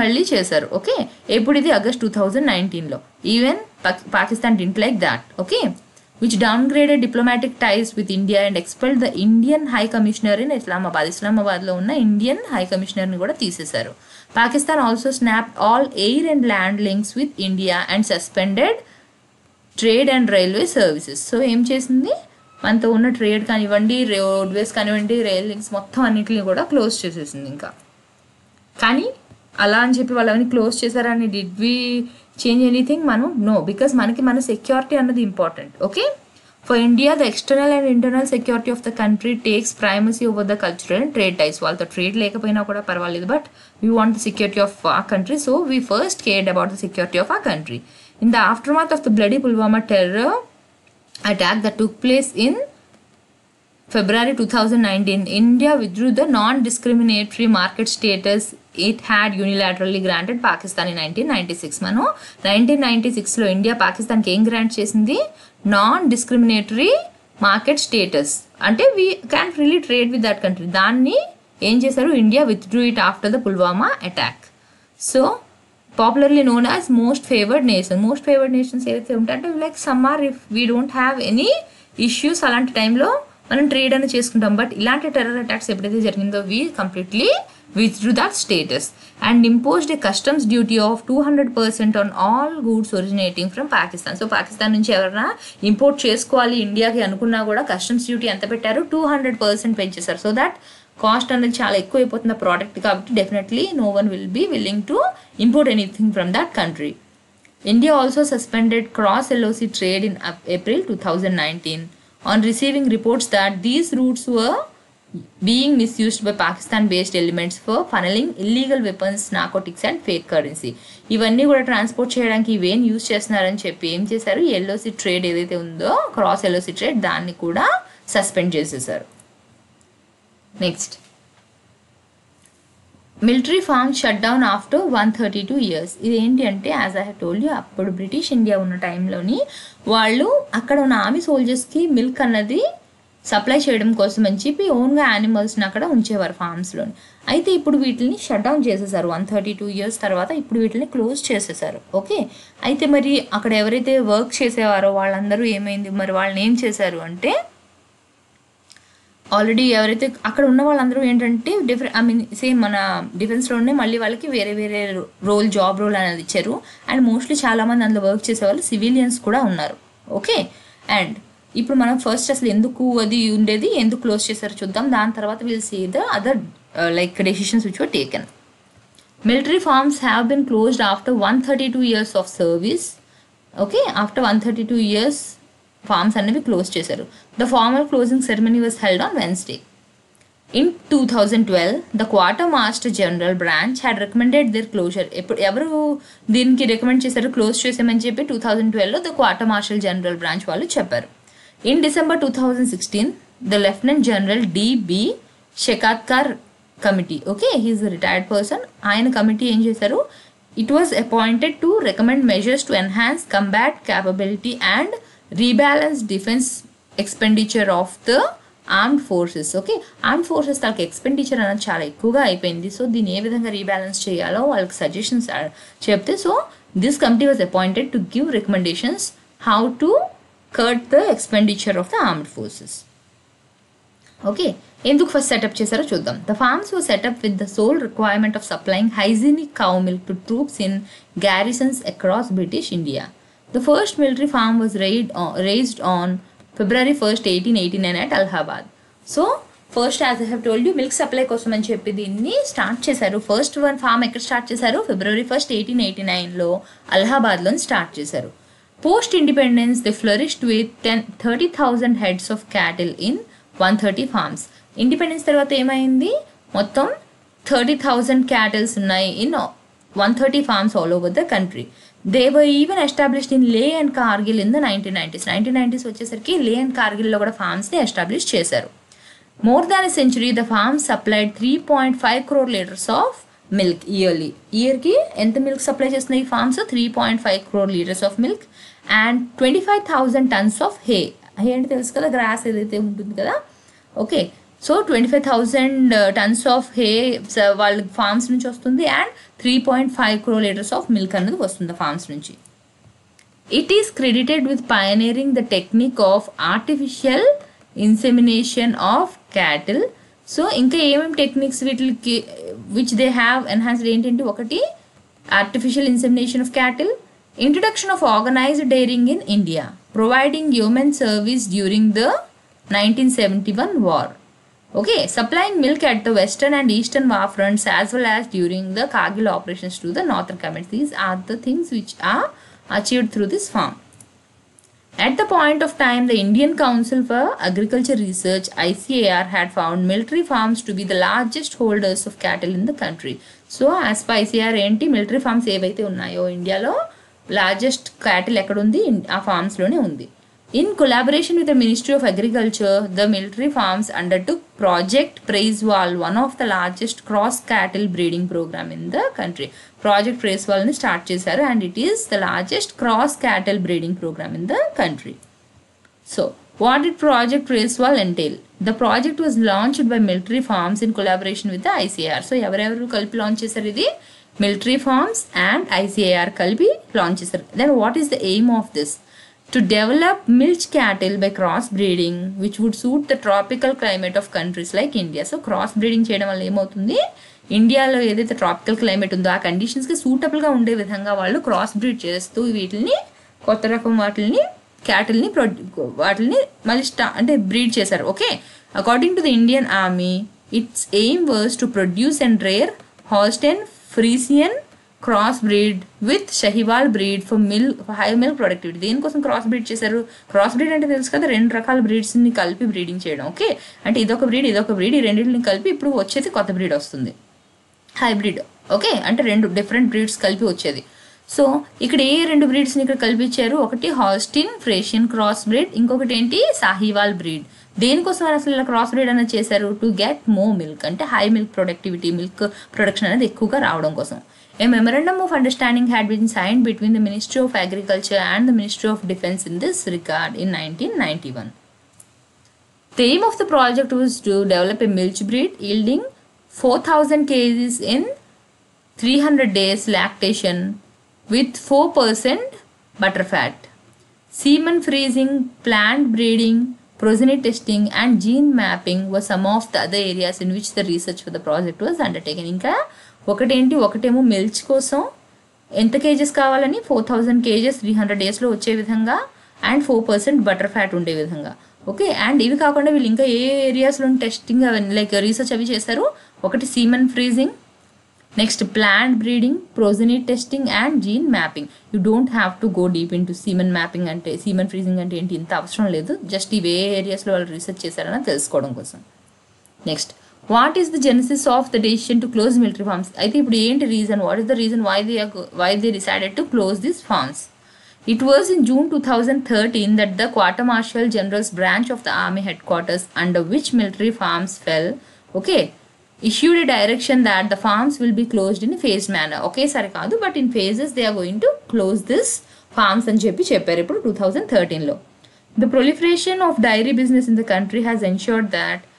మళ్ళీ చేశారు. ఓకే, ఎప్పుడు ఇది, ఆగస్ట్ టూ థౌజండ్ నైన్టీన్లో. Even Pakistan didn't like that. Okay, which downgraded diplomatic ties with India and expelled the Indian High Commissioner in Islamabad. Islamabadlo unna Indian High Commissioner ni kuda teesesaru. Pakistan also snapped all air and land links with India and suspended trade and railway services. So em chesindi mantho unna trade kani vandi roadways kani vandi rail links motham annitini kuda close chesesindi. Inka kani అలా అని చెప్పి వాళ్ళు అవన్నీ close చేశారని did we change anything, మనం no. Because మనకి మన security అన్నది important. Okay, for India the external and internal security of the country takes primacy over the cultural and trade ties. వాళ్ళతో ట్రేడ్ లేకపోయినా కూడా పర్వాలేదు, but we want the security of ఆ country. So we first cared about the security of ఆ country. In the aftermath of the bloody Pulwama terror attack that took place in February two thousand nineteen, India withdrew the non-discriminatory market status it had unilaterally granted Pakistan in nineteen ninety-six. Mano nineteen ninety-six lo India Pakistan ki em grant chesindi, non-discriminatory market status. Ante we can't really trade with that country. Danni em chesaru, India withdrew it after the Pulwama attack. So popularly known as most favored nation. Most favored nations evaithe untante like some are, if we don't have any issues alanti time lo మనం trade అని చేసుకుంటాం. But ఇలాంటి terror attacks ఎప్పుడైతే జరిగిందో we completely withdrew that status and imposed a customs duty of two hundred percent on all goods originating from Pakistan. So Pakistan నుంచి ఎవరైనా import చేసుకోవాలి ఇండియాకి అనుకున్నా కూడా కస్టమ్స్ డ్యూటీ ఎంత పెట్టారు, టూ హండ్రెడ్ పర్సెంట్ పెంచేశారు. సో దట్ కాస్ట్ అనేది చాలా ఎక్కువ అయిపోతుంది ఆ ప్రోడక్ట్ కాబట్టి definitely no one will be willing to import anything from that country. India also suspended cross LOC trade in April two thousand nineteen on receiving reports that these routes were being misused by Pakistan based elements for funneling illegal weapons, narcotics and fake currency. ఇవన్నీ కూడా transport చేయడానికి ఇవేం use చేస్తున్నారని చెప్పి ఏం చేశారు, LOC trade ఏదైతే ఉందో క్రాస్ ఎల్ఓసి ట్రేడ్ దాన్ని కూడా సస్పెండ్ చేసేసారు. Next, military farm shut down after one thirty two years. ఇది ఏంటి అంటే as I have told you, అప్పుడు బ్రిటిష్ ఇండియా ఉన్న టైంలోని వాళ్ళు అక్కడ ఉన్న ఆర్మీ సోల్జర్స్కి మిల్క్ అన్నది సప్లై చేయడం కోసం అని చెప్పి ఓన్గా యానిమల్స్ని అక్కడ ఉంచేవారు ఫార్మ్స్లోని. అయితే ఇప్పుడు వీటిని షట్ డౌన్ చేసేసారు వన్ థర్టీ టూ ఇయర్స్ తర్వాత. ఇప్పుడు వీటిని క్లోజ్ చేసేసారు. ఓకే, అయితే మరి అక్కడ ఎవరైతే వర్క్ చేసేవారో వాళ్ళందరూ ఏమైంది, మరి వాళ్ళని ఏం చేశారు అంటే ఆల్రెడీ ఎవరైతే అక్కడ ఉన్న వాళ్ళందరూ ఏంటంటే డిఫరెంట్ ఐ మీన్ సేమ్ మన డిఫెన్స్లోనే మళ్ళీ వాళ్ళకి వేరే వేరే రోల్ జాబ్ రోల్ అనేది ఇచ్చారు. అండ్ మోస్ట్లీ చాలామంది అందులో వర్క్ చేసేవాళ్ళు సివిలియన్స్ కూడా ఉన్నారు. ఓకే, అండ్ ఇప్పుడు మనం ఫస్ట్ అసలు ఎందుకు అది ఉండేది, ఎందుకు క్లోజ్ చేశారో చూద్దాం. దాని తర్వాత will see the other like decisions which were taken. Military farms have been closed after one thirty two years of service okay after one thirty two years farms అనేవి క్లోజ్ చేశారు. The formal closing ceremony was held on Wednesday. In two thousand twelve the quarter master general branch had recommended their closure. ఎప్పుడు ఎవరు దీనికి recommend చేశారు close చేసామని చెప్పి two thousand ట్వెల్వ్లో the quarter master general branch వాళ్ళు చెప్పారు. In December two thousand sixteen the lieutenant general D B Shekatkar committee, okay he is a retired person, ఆయన కమిటీ ఏం చేశారు, it was appointed to recommend measures to enhance combat capability and rebalance defense expenditure of the armed forces. Okay, armed forces talk expenditure ana chaala ekkuva aipoyindi, so deen e vidhanga rebalance cheyalo valku suggestions chepte, so this committee was appointed to give recommendations how to cut the expenditure of the armed forces. Okay, ఎందుకు first set up చేశారో చూద్దాం. The farms were set up with the sole requirement of supplying hygienic cow milk to troops in garrisons across British India. The first military farm was raid raised on February first eighteen eighty nine at Allahabad. So first as I have told you milk supply కోసం అని చెప్పి దీన్ని start చేశారు. First one farm ఎక్కడ start చేశారు, February first eighteen eighty నైన్లో అలహాబాద్లో start చేశారు. Post independence the flourished with ten thirty thousand heads of cattle in one thirty farms. Independence తర్వాత ఏమైంది, మొత్తం థర్టీ థౌజండ్ క్యాటిల్స్ ఉన్నాయి in one thirty farms all over the country. They were even established in Leh and Kargil in the nineteen nineties nineteen nineties వచ్చేసరికి Leh and కార్గిల్లో కూడా ఫార్మ్స్ని establish చేశారు. More than a century the farms supplied three point five crore litres of milk yearly. ఇయర్కి ఎంత milk supply చేస్తున్నాయి ఈ farms, three point five crore litres of milk and twenty five thousand tons of hay. Hay అంటే తెలుసు కదా, grass ఏదైతే ఉంటుంది కదా, okay. So twenty five thousand tons of hay వాళ్ళ ఫార్మ్స్ నుంచి వస్తుంది and three point five crore litres of milk అనేది వస్తుంది ఫార్మ్స్ నుంచి. It is credited with pioneering the technique of artificial insemination of cattle. So ఇంకా ఏమేమి టెక్నిక్స్ వీటికి which they have enhanced ఏంటంటే, ఒకటి artificial insemination of cattle, introduction of organised dairying in India, providing human service during the nineteen seventy one war. Okay, supplying milk at the western and eastern war fronts as well as during the Kargil operations to the northern commands. These are the things which are achieved through this farm. At the point of time, the Indian Council for Agriculture Research I C A R had found military farms to be the largest holders of cattle in the country. So, as per I C A R, enti military farms evaithe unnayo India lo largest cattle ekkada undi aa farms lone undi. In collaboration with the Ministry of Agriculture, the military farms undertook Project Praiswal, one of the largest cross cattle breeding program in the country. Project Praiswal ni start chesaru and it is the largest cross cattle breeding program in the country. So, what did Project Praiswal entail? The project was launched by military farms in collaboration with the I C A R. So, evaraevaru kalpi launch chesaru idi, military farms and I C A R kalpi launch chesaru. Then what is the aim of this? To develop milch cattle by cross breeding which would suit the tropical climate of countries like India. So cross breeding చేయడం వల్ల ఏమవుతుంది, ఇండియాలో ఏదైతే tropical climate ఉందో ఆ కండిషన్స్కి సూటబుల్గా ఉండే విధంగా వాళ్ళు క్రాస్ బ్రీడ్ చేస్తూ వీటిని కొత్త రకం వాటిని క్యాటిల్ని ప్రొడ్యూ వాటిని మళ్ళీ స్టా అంటే బ్రీడ్ చేశారు. Okay, according to the Indian army its aim was to produce and rear Holstein Friesian cross breed with Sahiwal breed for mill high milk productivity. దీనికోసం క్రాస్ బ్రీడ్ చేశారు. క్రాస్ బ్రీడ్ అంటే తెలుసు కదా, రెండు రకాల బ్రీడ్స్ని కలిపి బ్రీడింగ్ చేయడం. ఓకే, అంటే ఇదొక బ్రీడ్ ఇదొక బ్రీడ్ ఈ రెండింటిని కలిపి ఇప్పుడు వచ్చేది కొత్త బ్రీడ్ వస్తుంది, హైబ్రిడ్. ఓకే, అంటే రెండు డిఫరెంట్ బ్రీడ్స్ కలిపి వచ్చేది. సో ఇక్కడ ఏ రెండు బ్రీడ్స్ని ఇక్కడ కల్పించారు, ఒకటి హాల్స్టీన్ ఫ్రేషియన్ క్రాస్ బ్రీడ్, ఇంకొకటి ఏంటి సాహివాల్ బ్రీడ్. దేనికోసం అసలు క్రాస్ బ్రీడ్ అనేది చేశారు, టు గెట్ మోర్ మిల్క్ అంటే high milk productivity milk production అనేది ఎక్కువగా రావడం కోసం. A memorandum of understanding had been signed between the Ministry of Agriculture and the Ministry of Defence in this regard in nineteen ninety-one. The aim of the project was to develop a milch breed yielding four thousand kgs in three hundred days lactation with four percent butterfat. Semen freezing, plant breeding, progeny testing and gene mapping were some of the other areas in which the research for the project was undertaken. Inka ఒకటేంటి ఒకటేమో milch కోసం ఎంత kgs కావాలని four thousand kgs three hundred డేస్లో వచ్చే విధంగా and four percent butter fat ఉండే విధంగా. ఓకే, అండ్ ఇవి కాకుండా వీళ్ళు ఇంకా ఏ ఏరియాస్లో టెస్టింగ్ అవన్నీ లైక్ రీసెర్చ్ అవి చేశారు, ఒకటి semen freezing, Next, plant breeding, progeny testing and gene mapping. You don't have to go deep into semen mapping and semen freezing and enti inta avasram ledhu, just ee areas lo vallu research chesaranna telusukodam kosam. Next, what is the genesis of the decision to close military farms? Aithe ippudu enti reason, what is the reason why they why they decided to close these farms? It was in June two thousand thirteen that the Quarter Marshal General's branch of the Army headquarters under which military farms fell, okay, issued a direction that the farms will be closed in a phased manner. Okay, sare kaadu, but in phases they are going to close this farms and cheppi chepparu ippudu twenty thirteen lo. The proliferation of dairy business in the country has ensured that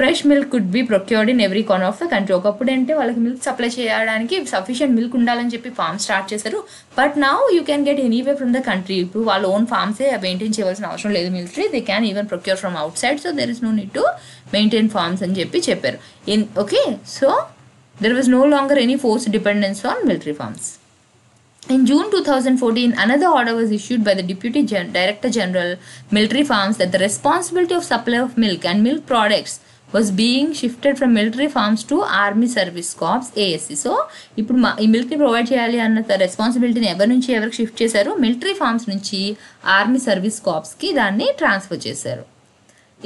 fresh milk could be procured in every corner of the country. Okappudu ante valaki milk supply cheyadaniki sufficient milk undalani cheppi farm start chesaru, but now you can get anywhere from the country. Ippudu vaalla own farms e maintain cheyavalsina avasaram ledhu military, they can even procure from outside, so there is no need to maintain farms ani cheppi chepparu in okay. So there was no longer any forced dependence on military farms. In June two thousand fourteen, another order was issued by the Deputy Gen- Director General Military Farms that the responsibility of supply of milk and milk products was being shifted from military farms to Army Service Corps A S C. So ఇప్పుడు ఈ మిల్క్ని provide చేయాలి అన్న రెస్పాన్సిబిలిటీని ఎవరి నుంచి ఎవరికి shift చేశారు? Military farms నుంచి army service కార్ప్స్కి దాన్ని ట్రాన్స్ఫర్ చేశారు.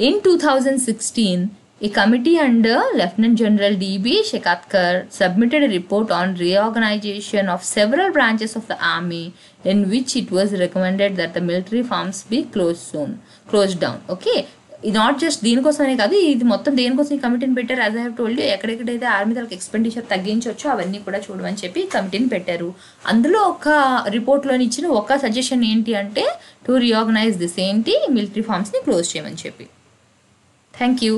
ఇన్ టూ థౌజండ్ సిక్స్టీన్ ఈ committee under lieutenant general DB Shekatkar submitted report on reorganisation of several branches of the army in which it was recommended that the military farms be close soon close down. Okay, ఇది not just దీనికోసమే కాదు, ఇది మొత్తం దేనికోసం ఈ కమిటీని పెట్టారు? As I have told you, ఎక్కడెక్కడైతే ఆర్మీ తనకు ఎక్స్పెండిచర్ తగ్గించవచ్చో అవన్నీ కూడా చూడమని చెప్పి ఈ కమిటీని పెట్టారు. అందులో ఒక రిపోర్ట్లోని ఇచ్చిన ఒక సజెషన్ ఏంటి అంటే టు రీఆర్గనైజ్ దిస్, ఏంటి మిలిటరీ ఫార్మ్స్ని క్లోజ్ చేయమని చెప్పి. Thank you.